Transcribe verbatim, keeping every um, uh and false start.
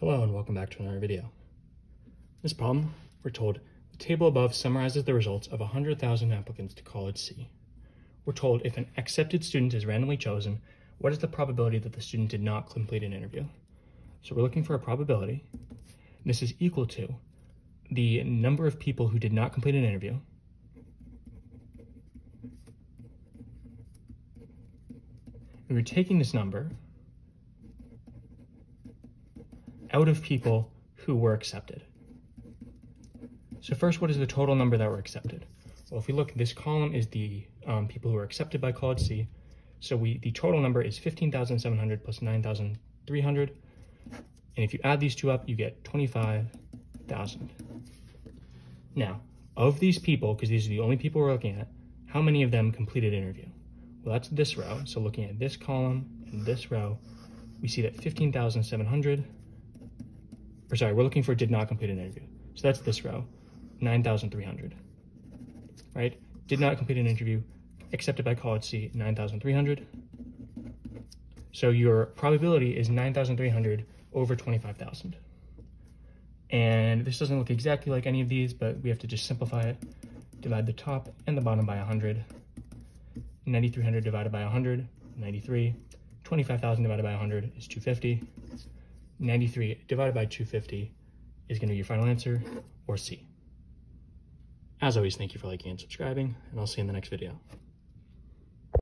Hello and welcome back to another video. In this problem, we're told the table above summarizes the results of one hundred thousand applicants to College C. We're told if an accepted student is randomly chosen, what is the probability that the student did not complete an interview? So we're looking for a probability. This is equal to the number of people who did not complete an interview and we're taking this number out of people who were accepted. So first, what is the total number that were accepted? Well, if we look, this column is the um, people who were accepted by College C. So we the total number is fifteen thousand seven hundred plus nine thousand three hundred. And if you add these two up, you get twenty-five thousand. Now, of these people, because these are the only people we're looking at, how many of them completed interview? Well, that's this row. So looking at this column and this row, we see that fifteen thousand seven hundred Or sorry, we're looking for did not complete an interview. So that's this row, nine thousand three hundred, right? Did not complete an interview, accepted by College C, nine thousand three hundred. So your probability is nine thousand three hundred over twenty-five thousand. And this doesn't look exactly like any of these, but we have to just simplify it. Divide the top and the bottom by one hundred. nine thousand three hundred divided by one hundred, ninety-three. twenty-five thousand divided by one hundred is two hundred fifty. ninety-three divided by two hundred fifty is going to be your final answer, or C. As always, thank you for liking and subscribing, and I'll see you in the next video.